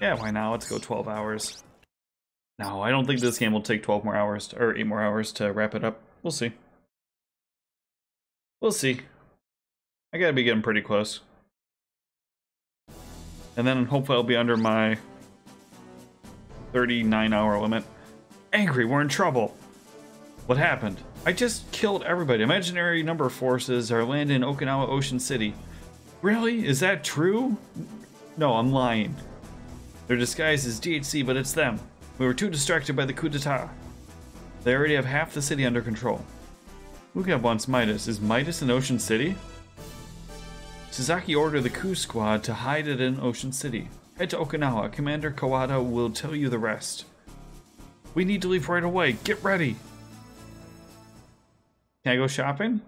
Yeah, why not? Let's go 12 hours. No, I don't think this game will take 12 more hours, or 8 more hours to wrap it up. We'll see. We'll see. I gotta be getting pretty close. And then hopefully I'll be under my 39-hour limit. Angry, we're in trouble. What happened? I just killed everybody. Imaginary number forces are landing in Okinawa, Ocean City. Really? Is that true? No, I'm lying. They're disguised as DHC, but it's them. We were too distracted by the coup d'etat. They already have half the city under control. Lukov wants Midas. Is Midas in Ocean City? Suzaki ordered the coup squad to hide it in Ocean City. Head to Okinawa. Commander Kawada will tell you the rest. We need to leave right away. Get ready. Can I go shopping?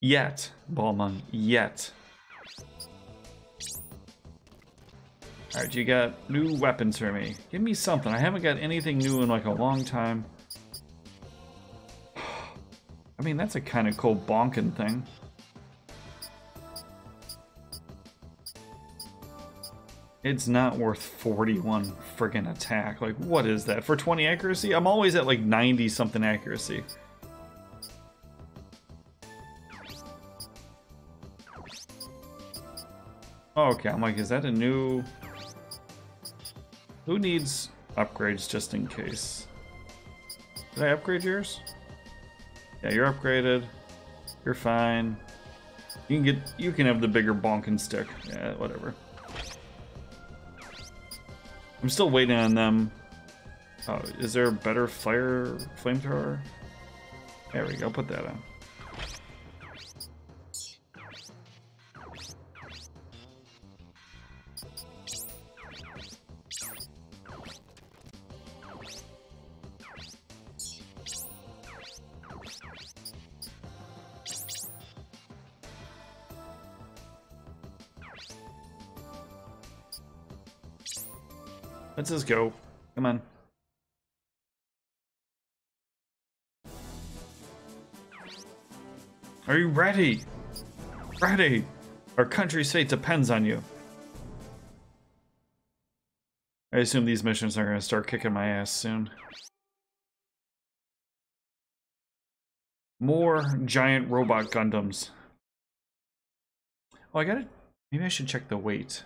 Yet. Balmung. Yet. Alright, you got new weapons for me. Give me something. I haven't got anything new in like a long time. I mean, that's a kind of cool bonkin' thing. It's not worth 41 friggin' attack. Like, what is that? For 20 accuracy? I'm always at like 90 something accuracy. Okay, I'm like, is that a new... Who needs upgrades just in case? Did I upgrade yours? Yeah, you're upgraded. You're fine. You can have the bigger bonkin' stick. Yeah, whatever. I'm still waiting on them. Oh, is there a better flamethrower? There we go, put that on. Let's just go. Come on. Are you ready? Ready! Our country's fate depends on you. I assume these missions are going to start kicking my ass soon. More giant robot Gundams. Oh, maybe I should check the weight.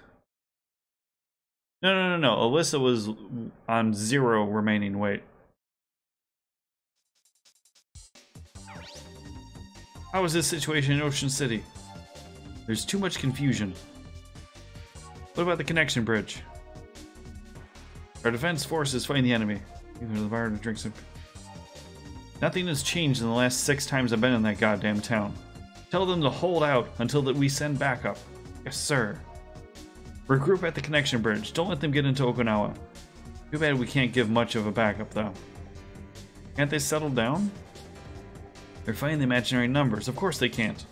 No. Alyssa was on 0 remaining weight. How is this situation in Ocean City? There's too much confusion. What about the connection bridge? Our defense forces fighting the enemy. Nothing has changed in the last 6 times I've been in that goddamn town. Tell them to hold out until that we send backup. Yes, sir. Regroup at the connection bridge. Don't let them get into Okinawa. Too bad we can't give much of a backup, though. Can't they settle down? They're fighting the imaginary numbers. Of course they can't.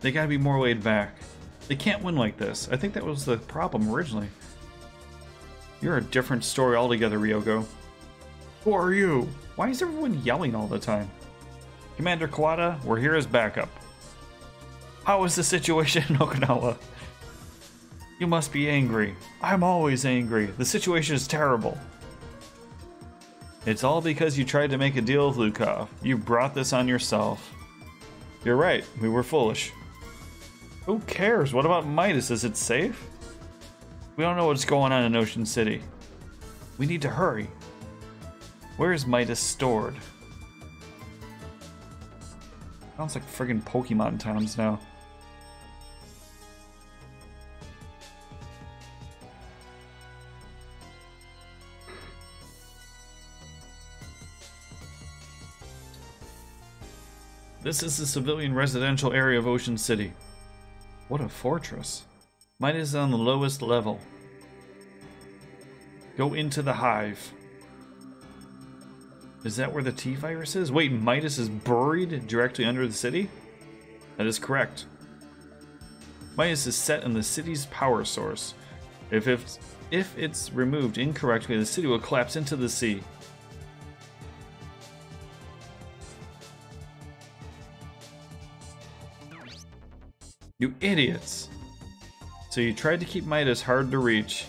They gotta be more laid back. They can't win like this. I think that was the problem originally. You're a different story altogether, Ryogo. Who are you? Why is everyone yelling all the time? Commander Kawada, we're here as backup. How is the situation in Okinawa? You must be angry. I'm always angry. The situation is terrible. It's all because you tried to make a deal with Lukov. You brought this on yourself. You're right. We were foolish. Who cares? What about Midas? Is it safe? We don't know what's going on in Ocean City. We need to hurry. Where is Midas stored? Sounds like friggin' Pokemon times now. This is the civilian residential area of Ocean City. What a fortress. Midas is on the lowest level. Go into the hive. Is that where the T-Virus is? Wait, Midas is buried directly under the city? That is correct. Midas is set in the city's power source. If it's removed incorrectly, the city will collapse into the sea. You idiots! So you tried to keep Midas hard to reach.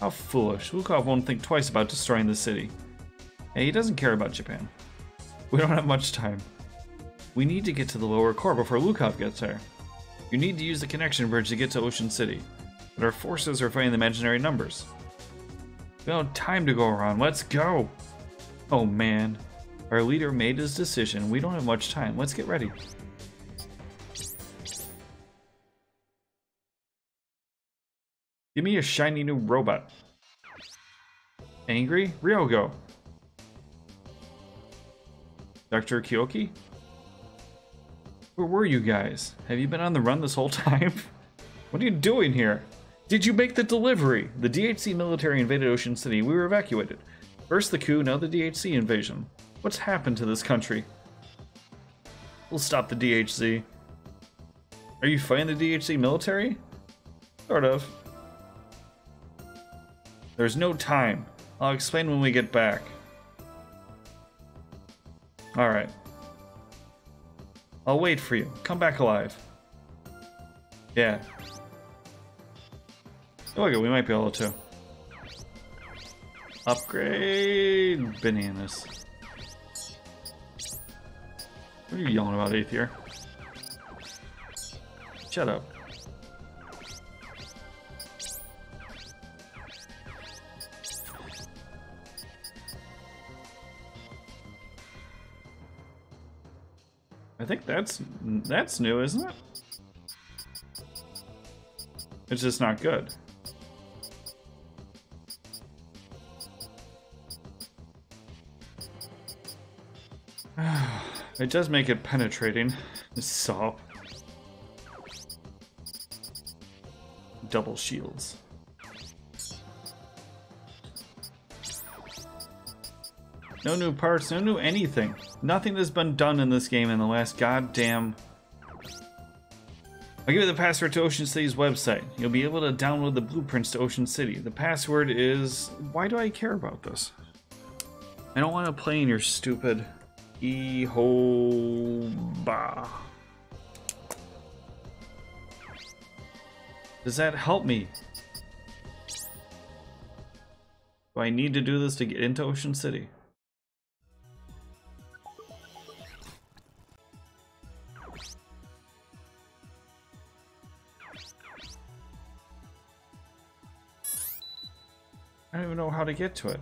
How foolish. Lukov won't think twice about destroying the city. And he doesn't care about Japan. We don't have much time. We need to get to the lower core before Lukov gets there. You need to use the connection bridge to get to Ocean City. But our forces are fighting the imaginary numbers. We don't have time to go around. Let's go! Oh man. Our leader made his decision. We don't have much time. Let's get ready. Give me a shiny new robot. Angry? Ryogo. Dr. Kyoki? Where were you guys? Have you been on the run this whole time? What are you doing here? Did you make the delivery? The DHC military invaded Ocean City. We were evacuated. First the coup, now the DHC invasion. What's happened to this country? We'll stop the DHC. Are you fighting the DHC military? Sort of. There's no time. I'll explain when we get back. Alright. I'll wait for you. Come back alive. Yeah. Oh, okay, we might be able to. Upgrade bananas. What are you yelling about, Aether? Shut up. I think that's new, isn't it? It's just not good. It does make it penetrating. So. Double shields. No new parts, no new anything. Nothing has been done in this game in the last goddamn... I'll give you the password to Ocean City's website. You'll be able to download the blueprints to Ocean City. The password is... Why do I care about this? I don't want to play in your stupid... E-ho-ba. Does that help me? Do I need to do this to get into Ocean City? I don't even know how to get to it.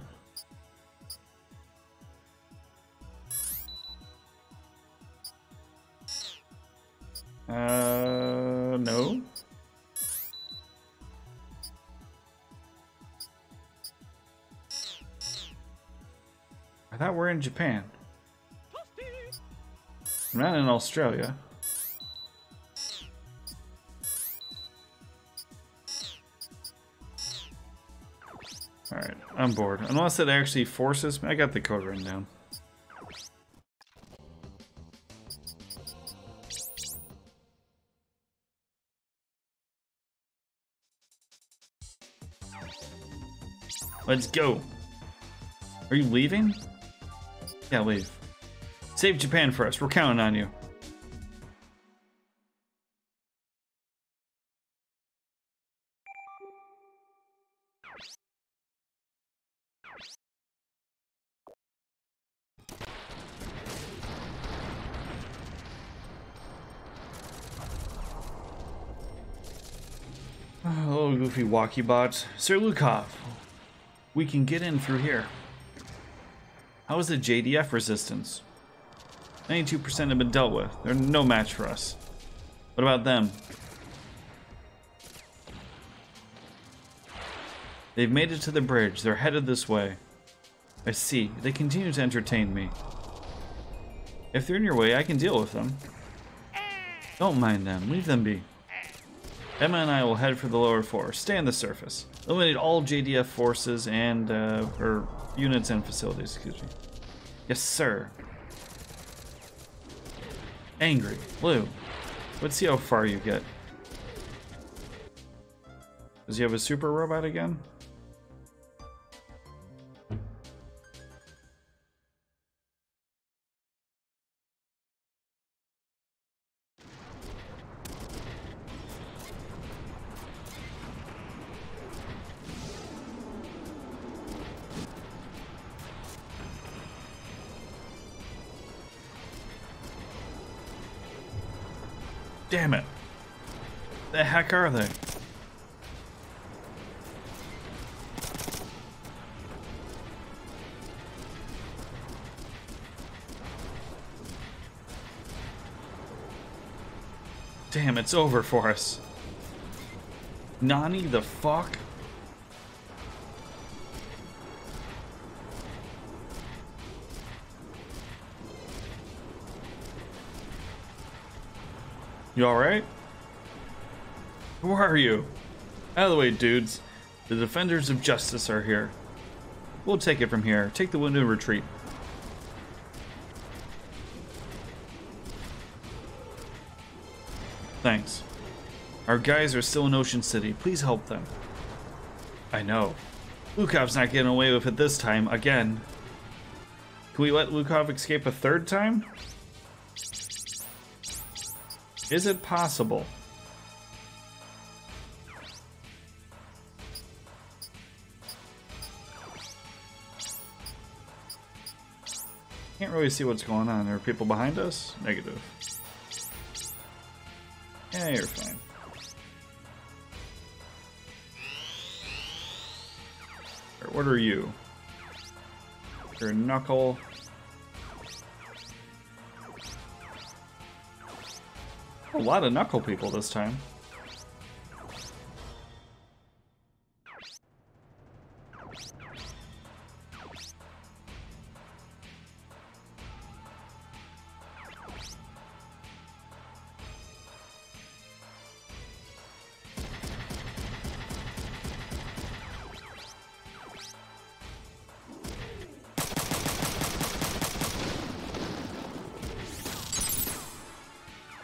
No. I thought we're in Japan. I'm not in Australia. Alright, I'm bored. Unless it actually forces me. I got the code written down. Let's go. Are you leaving? Yeah, leave. Save Japan for us. We're counting on you. Oh, goofy walkie bots. Sir Lukov. We can get in through here. How is the JDF resistance? 92% have been dealt with. They're no match for us. What about them? They've made it to the bridge. They're headed this way. I see. They continue to entertain me. If they're in your way, I can deal with them. Don't mind them. Leave them be. Emma and I will head for the lower floor. Stay on the surface. Eliminate all JDF forces and, or units and facilities, excuse me. Yes, sir. Angry. Blue. Let's see how far you get. Does he have a super robot again? Damn it. The heck are they? Damn, it's over for us. Nani the fuck? You alright? Who are you? Out of the way, dudes. The Defenders of Justice are here. We'll take it from here. Take the window and retreat. Thanks. Our guys are still in Ocean City. Please help them. I know. Lukov's not getting away with it this time, again. Can we let Lukov escape a third time? Is it possible? Can't really see what's going on. Are people behind us? Negative. Yeah, you're fine. Right, what are you? You're a knuckle. A lot of knuckle people this time.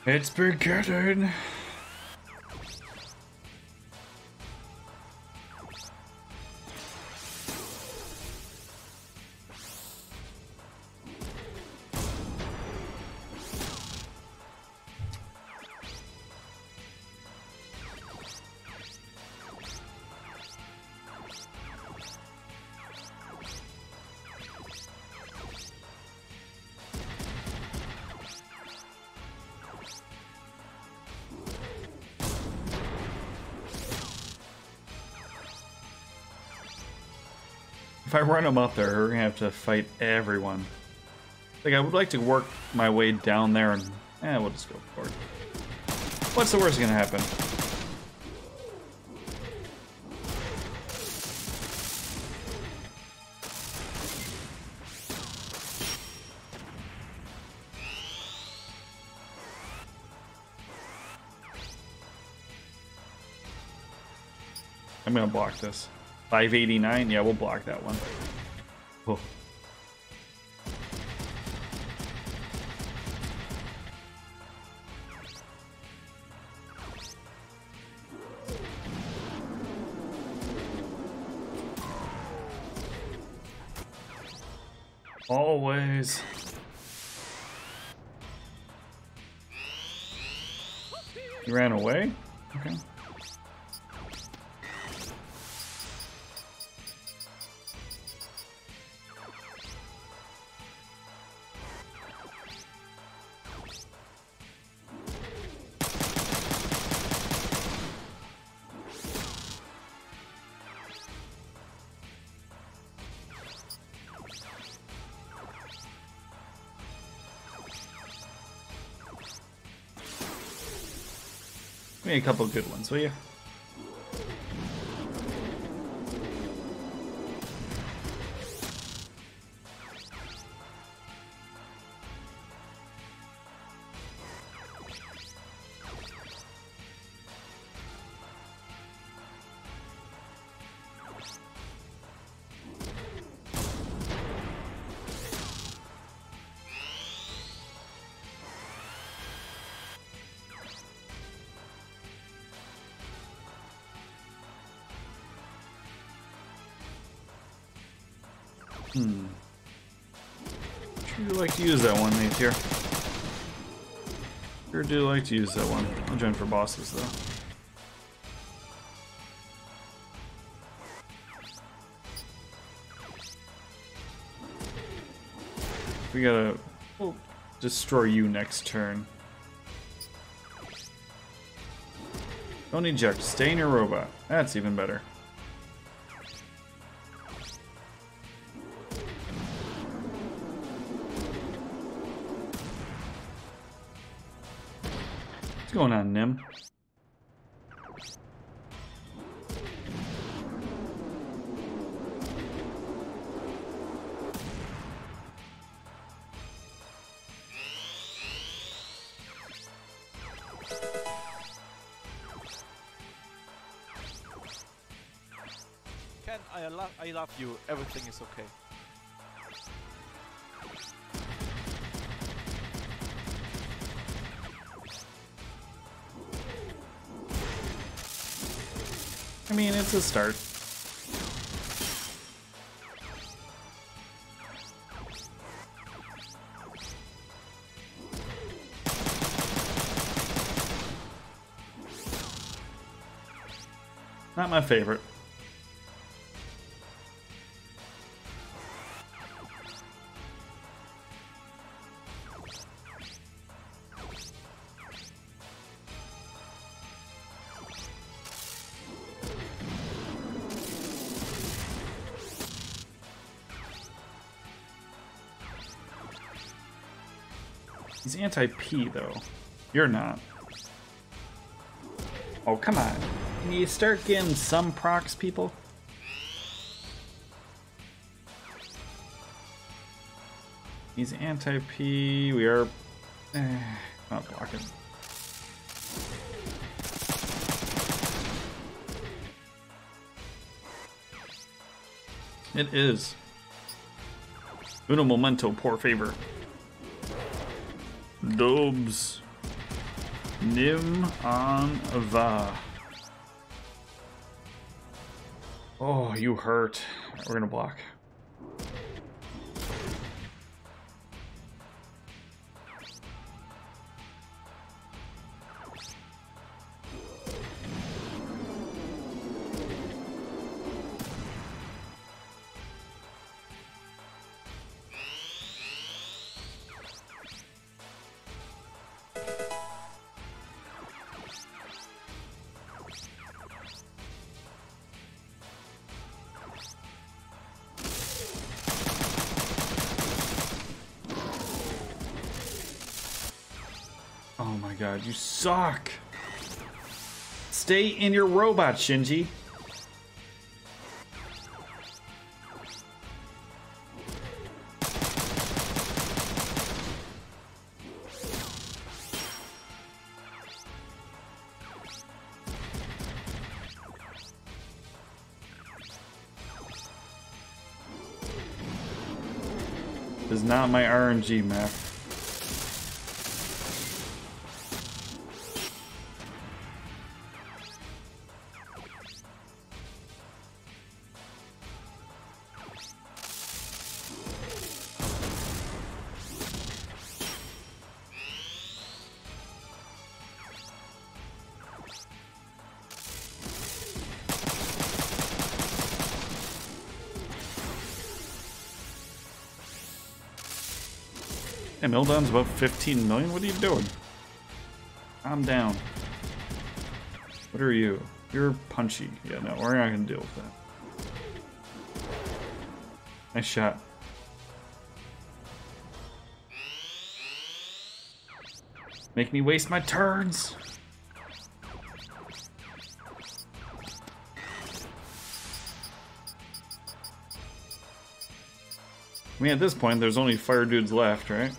It's beginning. If I run them up there, we're gonna have to fight everyone. Like, I would like to work my way down there and... eh, we'll just go for it. What's the worst gonna happen? I'm gonna block this. 589, yeah, we'll block that one. Oh. Always. He ran away? Okay. Give me a couple of good ones, will you? Hmm. Sure do like to use that one, Nate, here. Sure do like to use that one. I'll join for bosses, though. We gotta destroy you next turn. Don't eject, stay in your robot. That's even better. What's going on, Nim? I love you, everything is okay. I mean, it's a start. Not my favorite. He's anti-P, though. You're not. Oh, come on. Can you start getting some procs, people? He's anti-P. We are... not blocking. It is. Uno momento, por favor. Dobes. Nim on va. Oh, you hurt. We're gonna block. Oh my god, you suck! Stay in your robot, Shinji! This is not my RNG map. Hey, Mildown's above 15 million? What are you doing? I'm down. What are you? You're punchy. Yeah, no, we're not gonna deal with that. Nice shot. Make me waste my turns! I mean, at this point, there's only fire dudes left, right?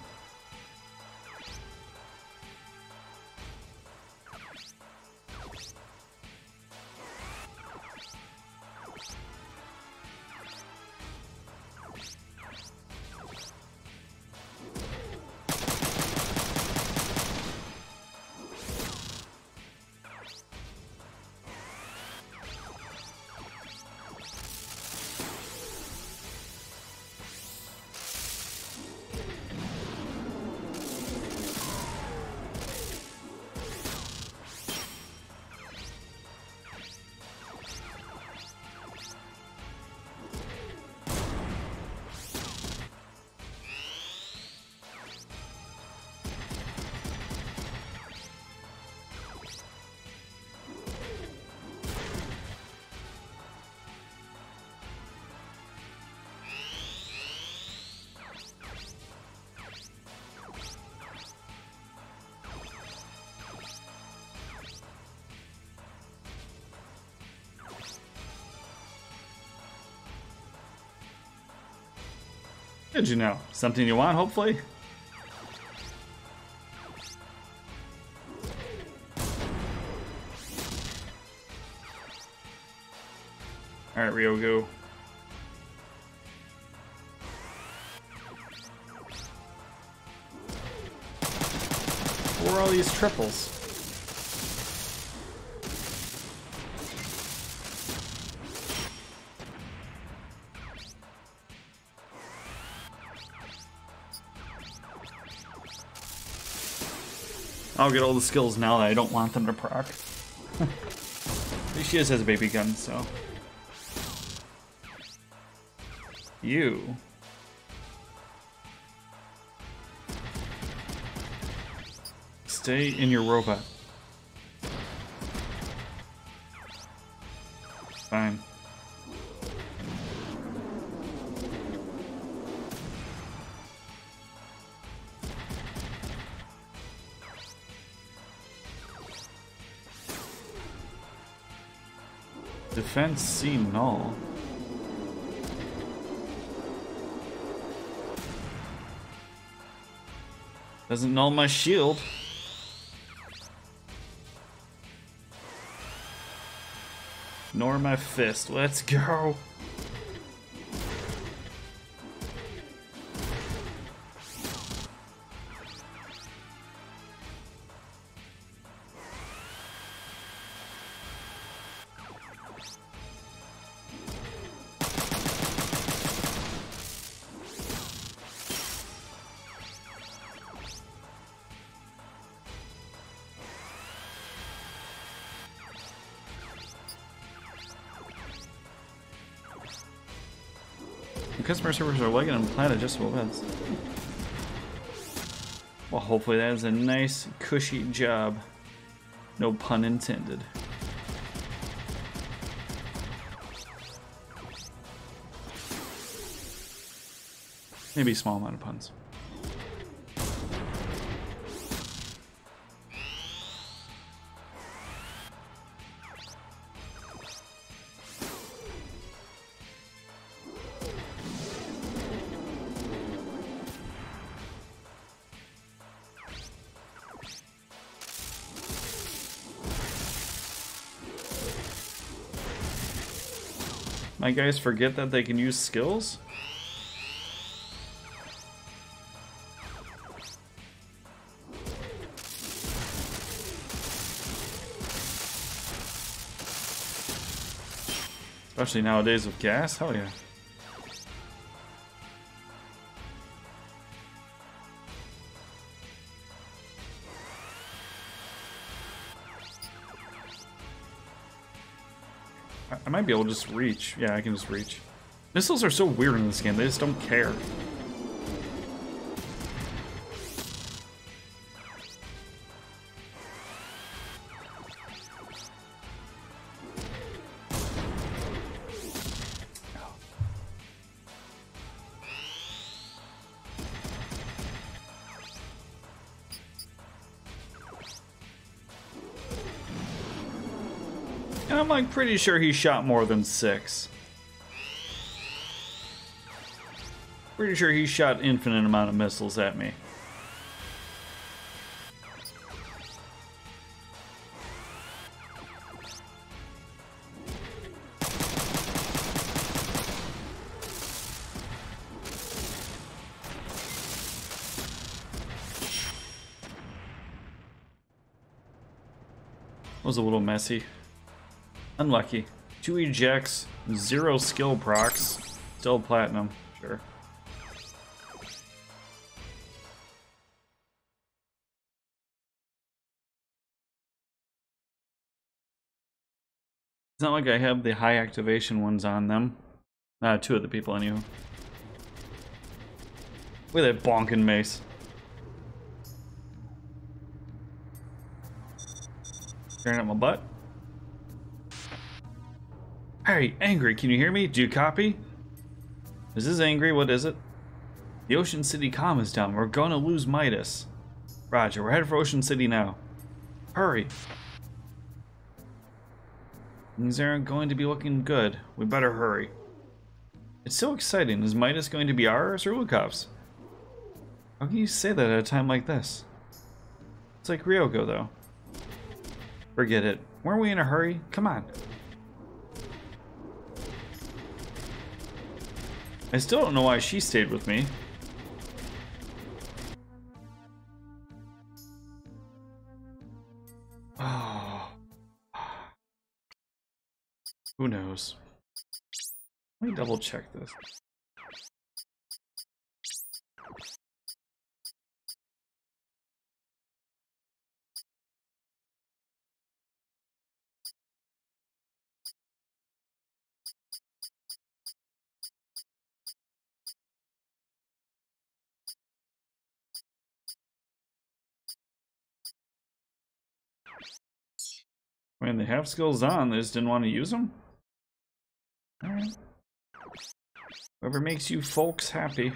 did you know? Something you want, hopefully? Alright, Ryogo. Where are all these triples? I'll get all the skills now that I don't want them to proc. She just has a baby gun, so. You. Stay in your robot. Fine. Defense C null. Doesn't null my shield. Nor my fist. Let's go. Customer servers are legging and plant adjustable beds. Well, hopefully that is a nice, cushy job. No pun intended. Maybe a small amount of puns. My guys forget that they can use skills? Especially nowadays with gas? Hell yeah. I might be able to just reach. Yeah, I can just reach. Missiles are so weird in this game. They just don't care. I'm like pretty sure he shot more than 6. Pretty sure he shot infinite amount of missiles at me. That was a little messy. Unlucky. 2 ejects, 0 skill procs, still platinum, sure. It's not like I have the high activation ones on them. 2 of the people, anyway. Look at that bonkin' mace. Staring at my butt. Alright, Angry, can you hear me? Do you copy? This is Angry, what is it? The Ocean City comm is down. We're gonna lose Midas. Roger, we're headed for Ocean City now. Hurry. Things aren't going to be looking good. We better hurry. It's so exciting. Is Midas going to be ours or Lukov's? How can you say that at a time like this? It's like Ryogo, though. Forget it. Weren't we in a hurry? Come on. I still don't know why she stayed with me. Oh. Who knows? Let me double check this. I mean, they have skills on, they just didn't want to use them? Alright. Whatever makes you folks happy.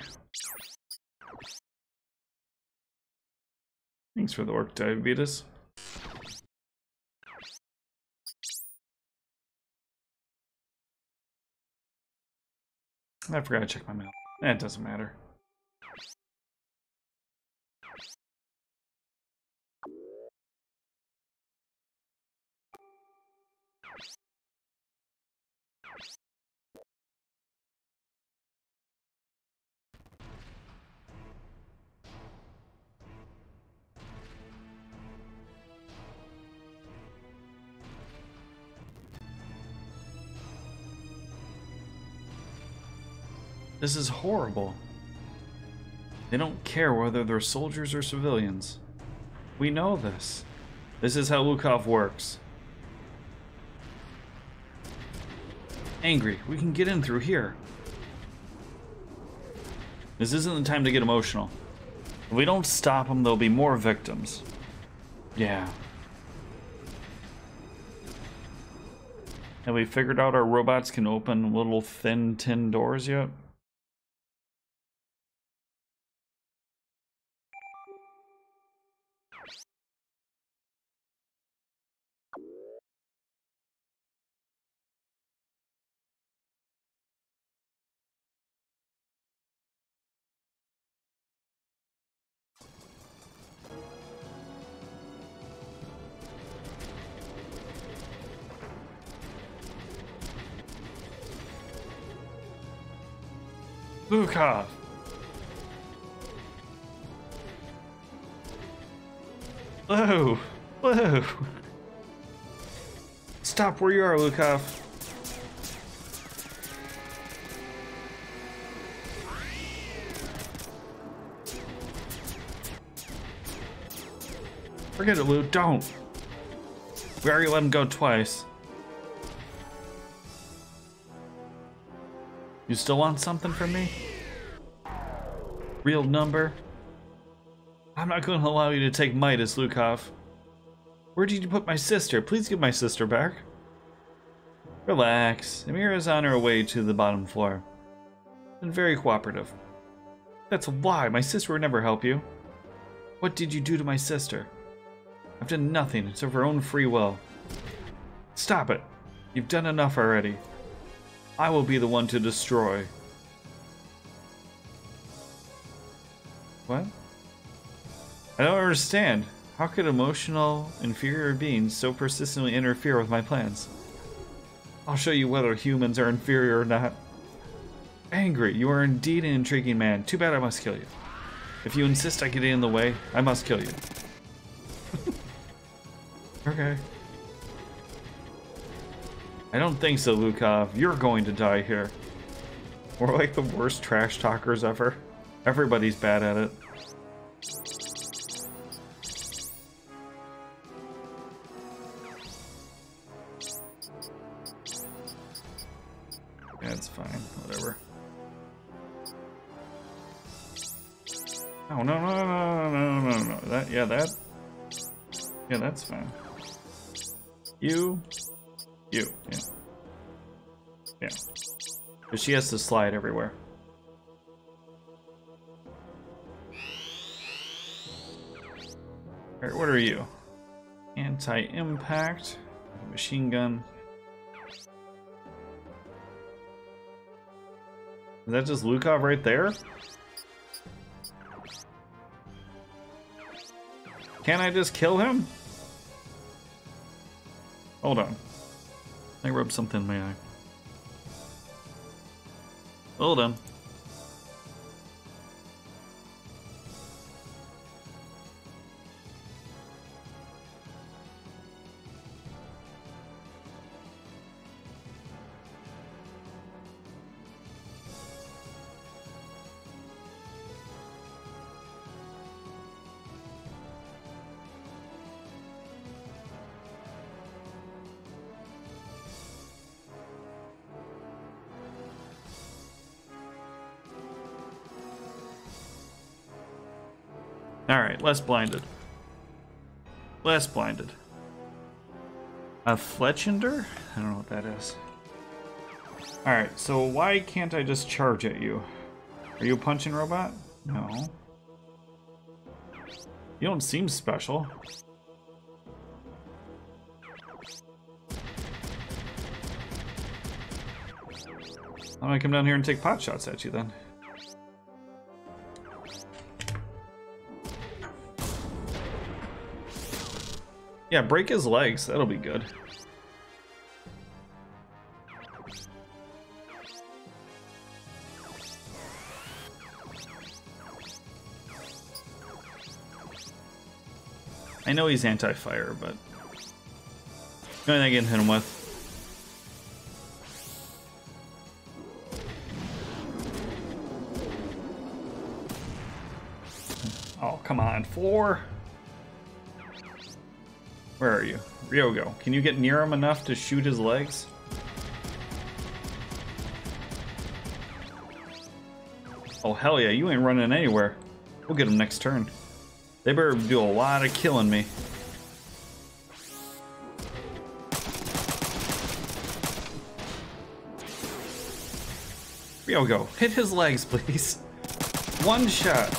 Thanks for the orc diabetes. I forgot to check my mail. That doesn't matter. This is horrible. They don't care whether they're soldiers or civilians. We know this. This is how Lukov works. Angry. We can get in through here. This isn't the time to get emotional. If we don't stop them, there'll be more victims. Yeah. Have we figured out our robots can open little thin tin doors yet? Lukov. Whoa! Whoa! Stop where you are, Lukov. Forget it, Lou. Don't. We already let him go twice. You still want something from me? Real number? I'm not going to allow you to take Midas, Lukov. Where did you put my sister? Please give my sister back. Relax. Amira is on her way to the bottom floor. And very cooperative. That's a lie. My sister would never help you. What did you do to my sister? I've done nothing. It's of her own free will. Stop it. You've done enough already. I will be the one to destroy. What? I don't understand. How could emotional, inferior beings so persistently interfere with my plans? I'll show you whether humans are inferior or not. Angry, you are indeed an intriguing man. Too bad I must kill you. If you insist I get in the way, I must kill you. Okay. I don't think so, Lukov. You're going to die here. We're like the worst trash talkers ever. Everybody's bad at it. That's fine. Whatever. Oh, no. Yeah, that's fine. You. Yeah. But she has to slide everywhere. Alright, what are you? Anti-impact. Machine gun. Is that just Lukov right there? Can't I just kill him? Hold on. I rubbed something in my eye. Hold on. Alright, less blinded. Less blinded. A Fletchender? I don't know what that is. Alright, so why can't I just charge at you? Are you a punching robot? No. You don't seem special. I'm gonna come down here and take pot shots at you then. Yeah, break his legs. That'll be good. I know he's anti-fire, but the only thing I can hit him with. Oh, come on, floor. Where are you? Ryogo, can you get near him enough to shoot his legs? Oh, hell yeah, you ain't running anywhere. We'll get him next turn. They better do a lot of killing me. Ryogo, hit his legs, please. One shot.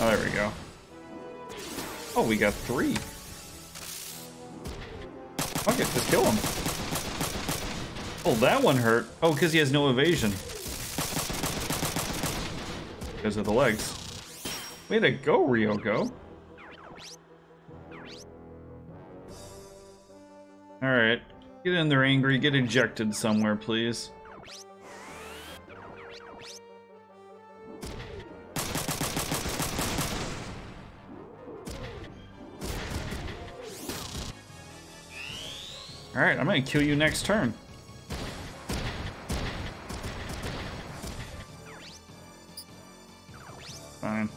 Oh, there we go. Oh, we got three. Fuck it, just kill him. Oh, that one hurt. Oh, because he has no evasion. Because of the legs. Way to go, Ryogo. Alright. Get in there, Angry. Get ejected somewhere, please. Alright, I'm gonna kill you next turn. Fine.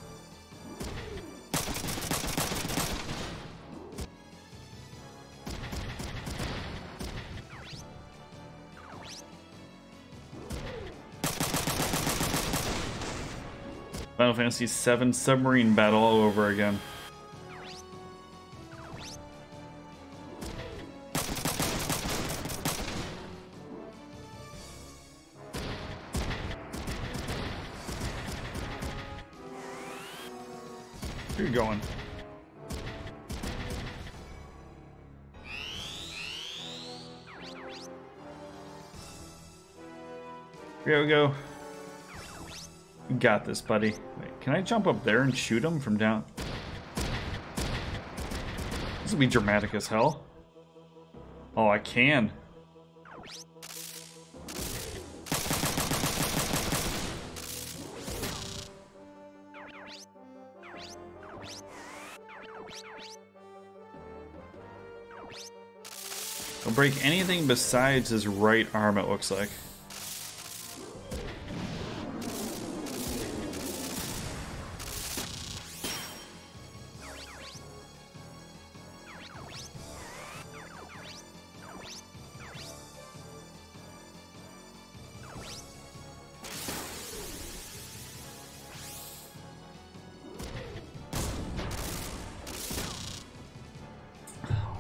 Final Fantasy VII submarine battle all over again. Going. Here we go. You got this, buddy. Wait, can I jump up there and shoot him from down? This will be dramatic as hell. Oh, I can. I'll break anything besides his right arm, it looks like.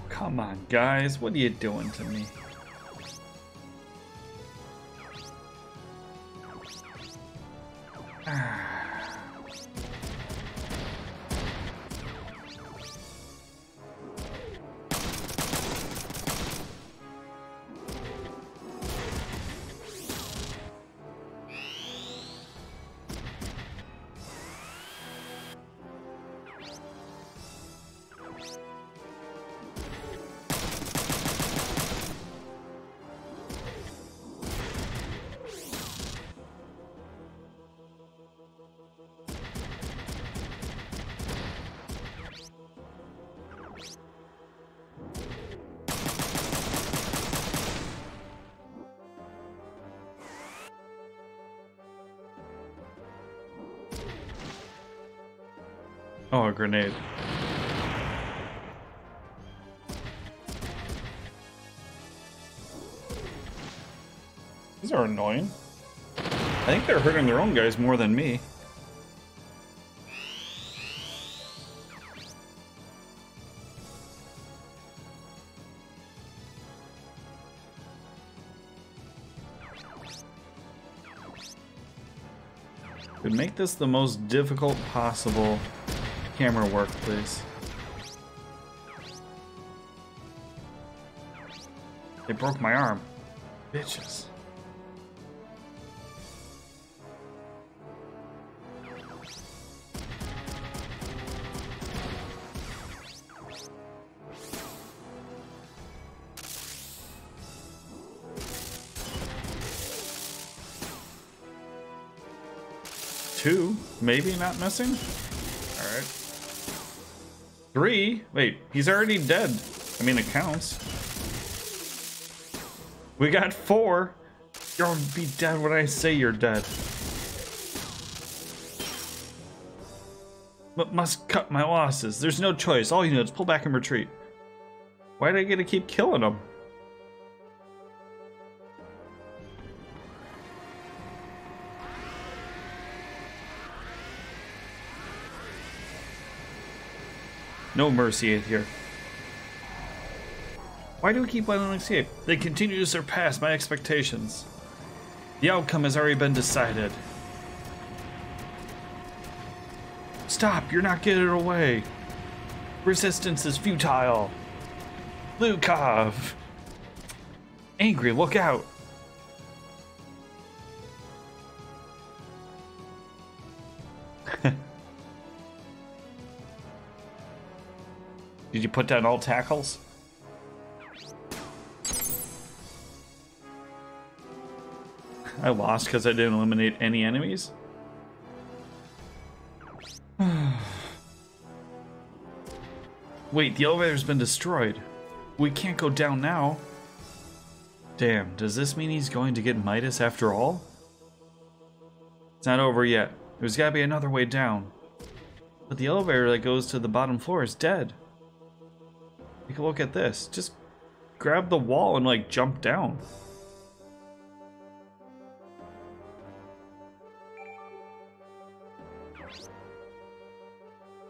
Come on, guys, what are you doing to me? Oh, a grenade. These are annoying. I think they're hurting their own guys more than me. Could make this the most difficult possible camera work, please. They broke my arm. Bitches. Two, maybe not missing? Alright. Three? Wait, he's already dead. I mean, it counts. We got four. You'll be dead when I say you're dead. But must cut my losses. There's no choice. All units, pull back and retreat. Why did I get to keep killing them? No mercy here. Why do we keep letting them escape? They continue to surpass my expectations. The outcome has already been decided. Stop, you're not getting away. Resistance is futile. Lukov. Angry, look out. Did you put down all tackles? I lost because I didn't eliminate any enemies. Wait, the elevator's been destroyed. We can't go down now. Damn, does this mean he's going to get Midas after all? It's not over yet. There's gotta be another way down. But the elevator that goes to the bottom floor is dead. Take a look at this. Just grab the wall and like jump down.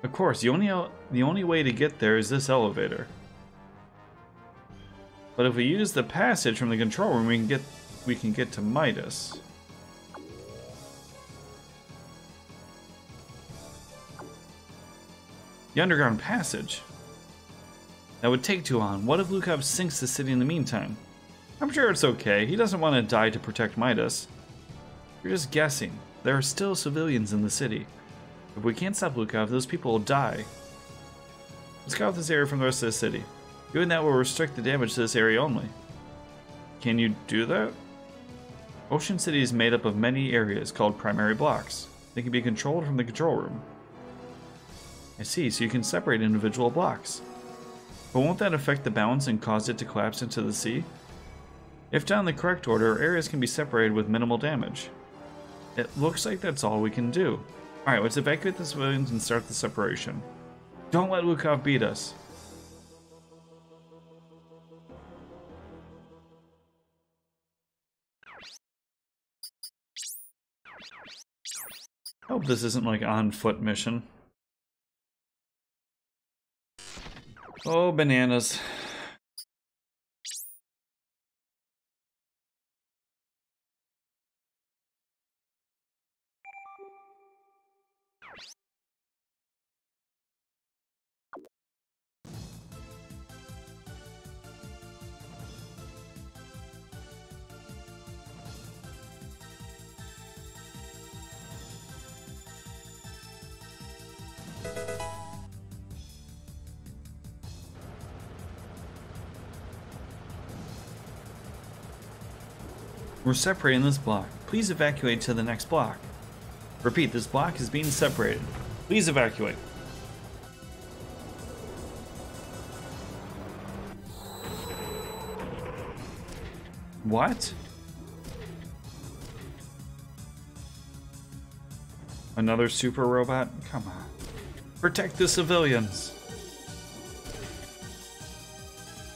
Of course, the only way to get there is this elevator. But if we use the passage from the control room, we can get to Midas. The underground passage. That would take too long. What if Lukov sinks the city in the meantime? I'm sure it's okay. He doesn't want to die to protect Midas. You're just guessing. There are still civilians in the city. If we can't stop Lukov, those people will die. Let's scout this area from the rest of the city. Doing that will restrict the damage to this area only. Can you do that? Ocean City is made up of many areas called primary blocks. They can be controlled from the control room. I see, so you can separate individual blocks. But won't that affect the balance and cause it to collapse into the sea? If done in the correct order, areas can be separated with minimal damage. It looks like that's all we can do. Alright, let's evacuate the civilians and start the separation. Don't let Lukov beat us. I hope this isn't like on foot mission. Oh, bananas. We're separating this block. Please evacuate to the next block. Repeat, this block is being separated. Please evacuate. What? Another super robot? Come on. Protect the civilians.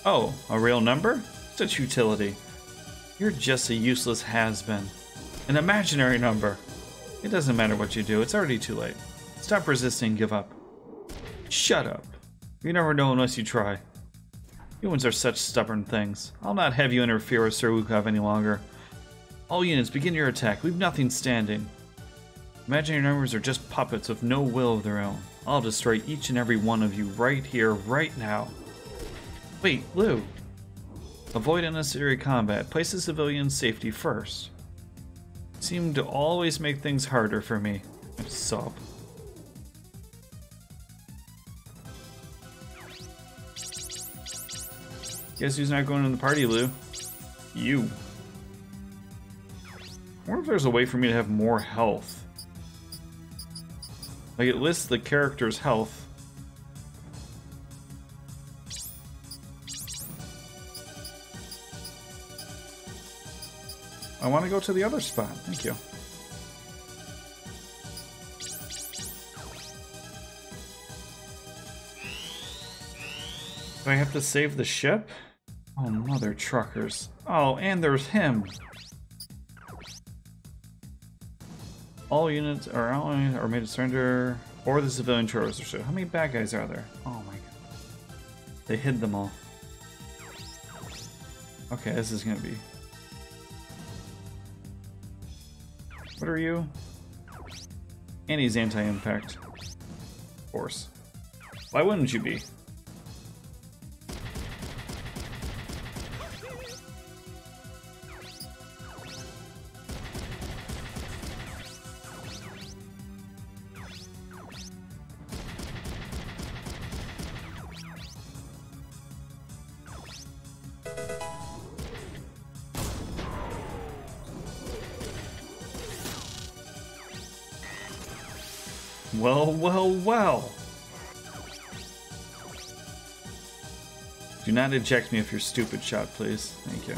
Oh, a real number? Such utility. You're just a useless has-been. An imaginary number. It doesn't matter what you do, it's already too late. Stop resisting, give up. Shut up. You never know unless you try. Humans are such stubborn things. I'll not have you interfere with Sir Lukov any longer. All units, begin your attack. We've nothing standing. Imaginary numbers are just puppets with no will of their own. I'll destroy each and every one of you right here, right now. Wait, Lou. Avoid unnecessary combat. Place the civilian's safety first. Seem to always make things harder for me. Sob. Guess who's not going to the party, Lou? You. I wonder if there's a way for me to have more health. Like, it lists the character's health. I want to go to the other spot. Thank you. Do I have to save the ship? Oh, mother truckers. Oh, and there's him. All units are made to surrender, or the civilian troopers are shot. How many bad guys are there? Oh my god. They hid them all. Okay, this is gonna be... What are you? And he's anti-impact. Of course. Why wouldn't you be? Well, well, well. Do not eject me if you're stupid shot, please. Thank you.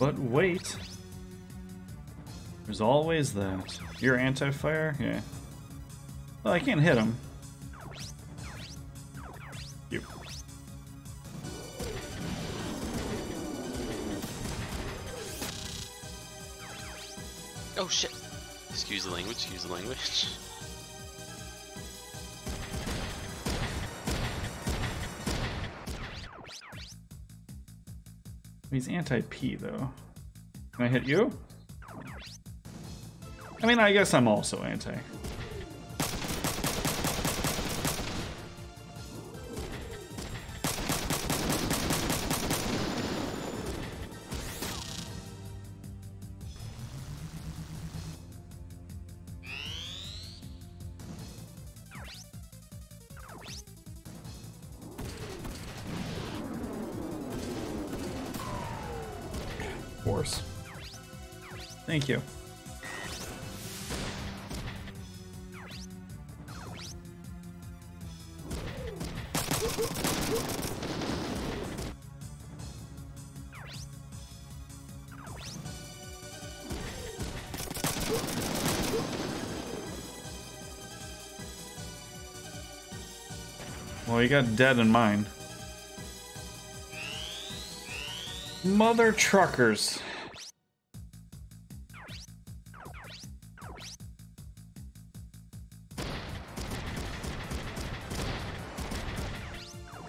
But wait, there's always that. You're anti-fire? Yeah. Well, I can't hit him. Yep. Oh shit. Excuse the language, excuse the language. He's anti-P, though. Can I hit you? I mean, I guess I'm also anti. Thank you. Well, you got dead in mine. Mother truckers.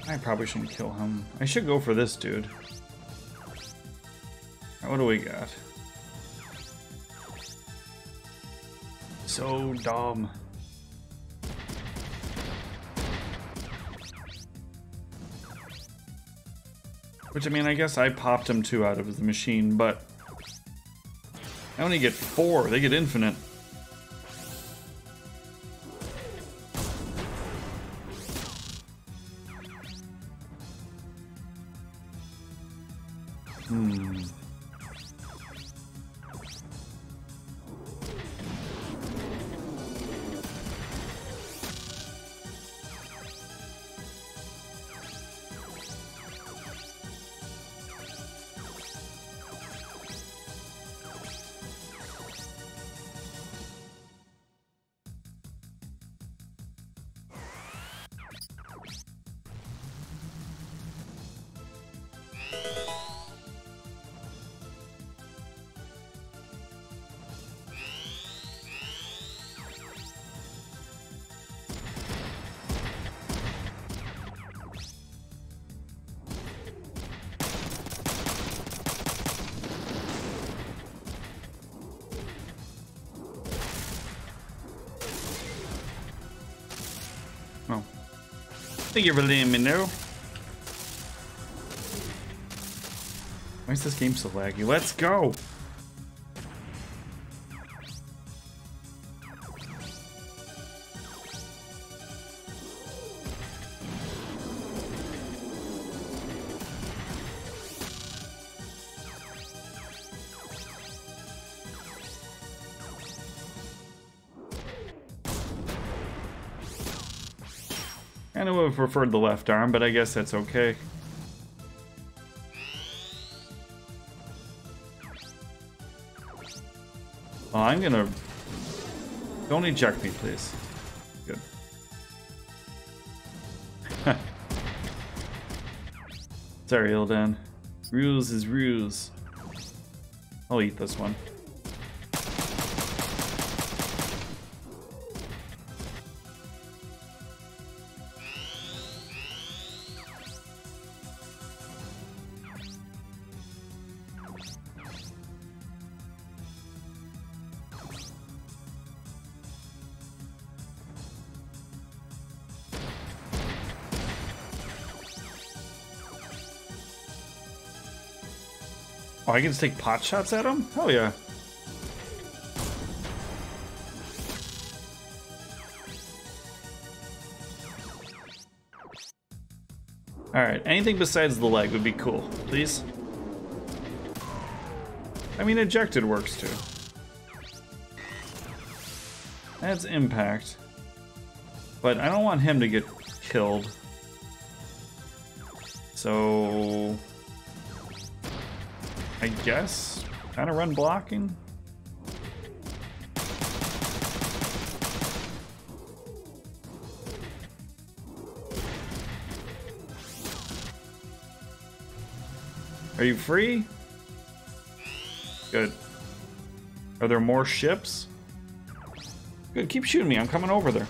I probably shouldn't kill him. I should go for this dude. What do we got? So dumb. Which, I mean, I guess I popped him two out of the machine, but I only get four. They get infinite. Thank you for letting me know. Why is this game so laggy? Let's go! I would have preferred the left arm, but I guess that's okay. Oh, I'm gonna... Don't eject me, please. Good. Sorry, Ildan. Rules is rules. I'll eat this one. Oh, I can just take pot shots at him? Hell yeah. Alright, anything besides the leg would be cool, please. I mean, ejected works too. That's impact. But I don't want him to get killed. So... I guess kind of run blocking. Are you free? Good. Are there more ships? Good, keep shooting me. I'm coming over there.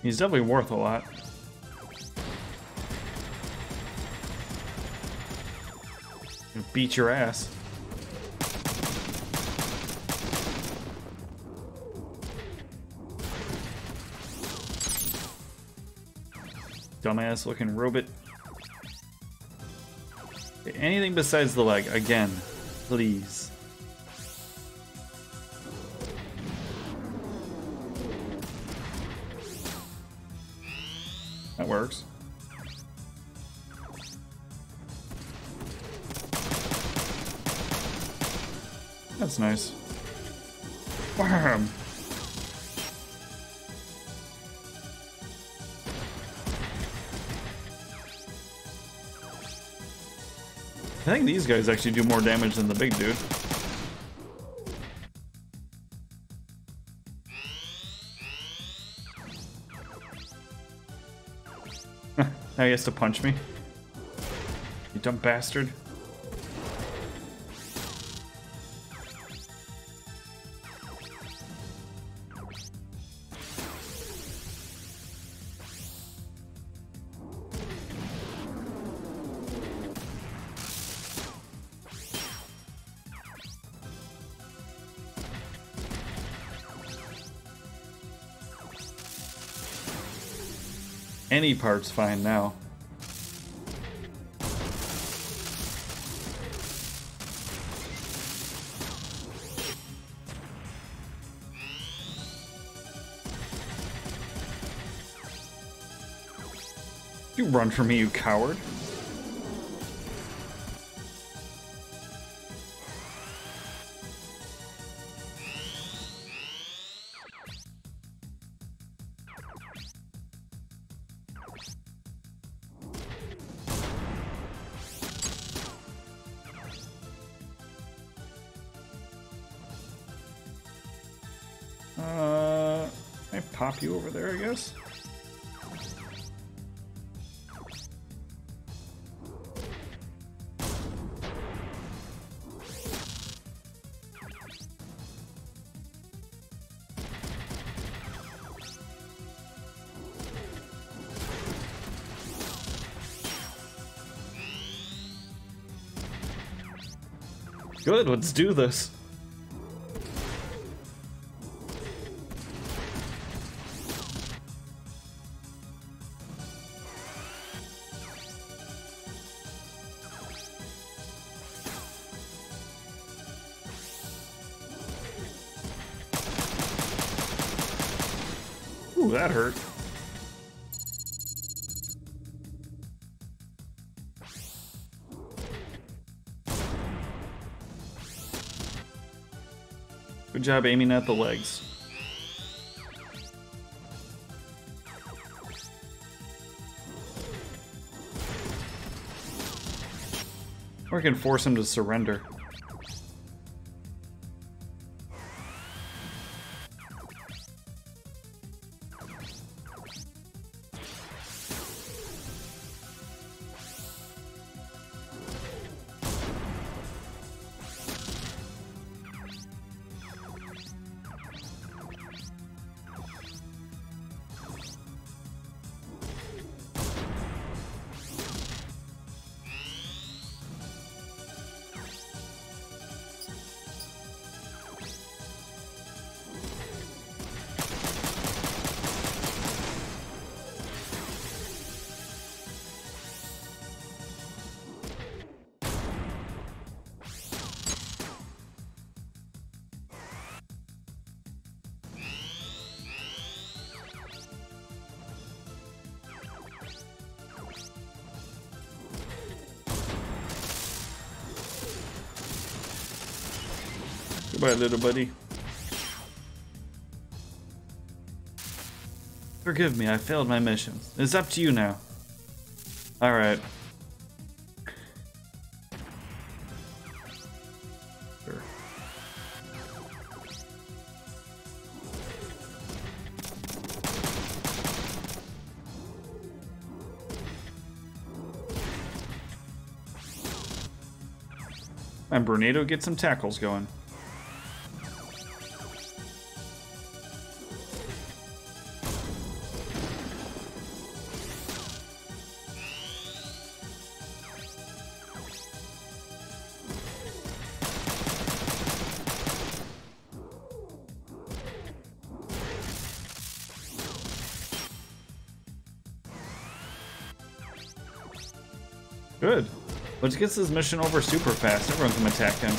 He's definitely worth a lot. He'll beat your ass. Dumbass looking robot. Anything besides the leg, again, please. Works. That's nice. Bam. I think these guys actually do more damage than the big dude. Now he has to punch me. You dumb bastard. Any part's fine now. You run from me, you coward. I pop you over there, I guess. Good, let's do this. Ooh, that hurt. Good job aiming at the legs. Or I can force him to surrender. Goodbye, little buddy. Forgive me, I failed my mission. It's up to you now. Alright. Sure. And Bernardo gets some tackles going. Good. Which gets his mission over super fast. Everyone can attack him.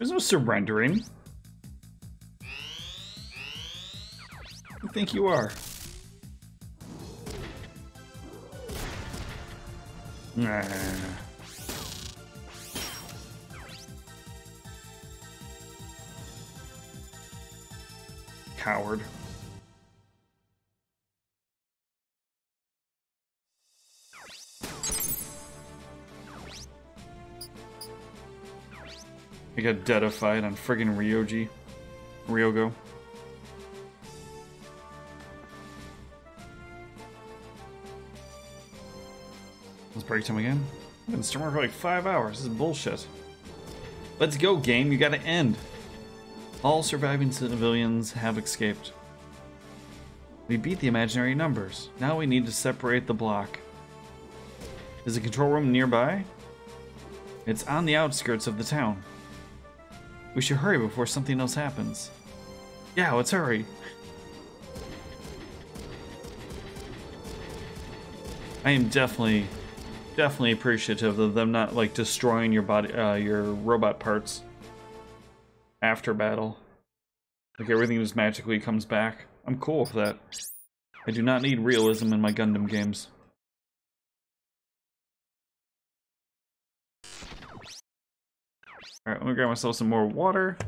There's no surrendering. You think you are? Nah. Coward. I got deadified on friggin' Ryogo. Let's break time again. I've been streaming for like 5 hours. This is bullshit. Let's go, game. You gotta end. All surviving civilians have escaped. We beat the imaginary numbers. Now we need to separate the block. Is the control room nearby? It's on the outskirts of the town. We should hurry before something else happens. Yeah, let's hurry. I am definitely appreciative of them not like destroying your body, your robot parts after battle. Like everything just magically comes back. I'm cool with that. I do not need realism in my Gundam games. Alright, let me grab myself some more water.